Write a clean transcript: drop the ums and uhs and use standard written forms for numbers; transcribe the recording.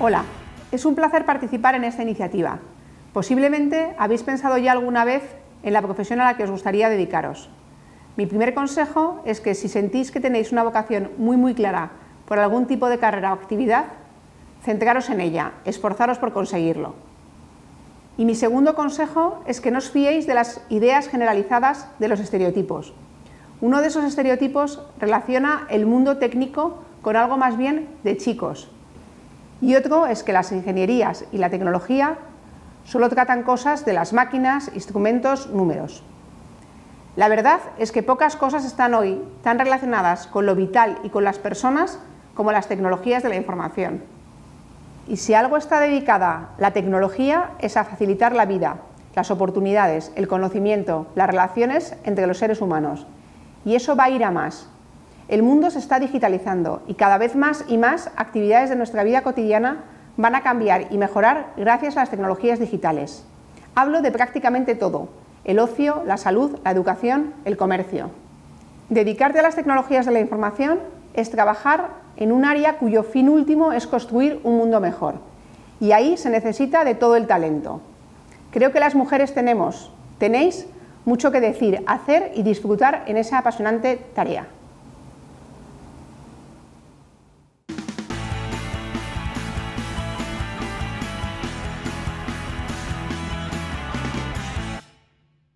Hola, es un placer participar en esta iniciativa. Posiblemente habéis pensado ya alguna vez en la profesión a la que os gustaría dedicaros. Mi primer consejo es que si sentís que tenéis una vocación muy clara por algún tipo de carrera o actividad, centraros en ella, esforzaros por conseguirlo. Y mi segundo consejo es que no os fiéis de las ideas generalizadas de los estereotipos. Uno de esos estereotipos relaciona el mundo técnico con algo más bien de chicos. Y otro es que las ingenierías y la tecnología solo tratan cosas de las máquinas, instrumentos, números. La verdad es que pocas cosas están hoy tan relacionadas con lo vital y con las personas como las tecnologías de la información. Y si algo está dedicada la tecnología es a facilitar la vida, las oportunidades, el conocimiento, las relaciones entre los seres humanos. Y eso va a ir a más. El mundo se está digitalizando y cada vez más y más actividades de nuestra vida cotidiana van a cambiar y mejorar gracias a las tecnologías digitales. Hablo de prácticamente todo: el ocio, la salud, la educación, el comercio. Dedicarte a las tecnologías de la información es trabajar en un área cuyo fin último es construir un mundo mejor. Y ahí se necesita de todo el talento. Creo que las mujeres tenéis mucho que decir, hacer y disfrutar en esa apasionante tarea.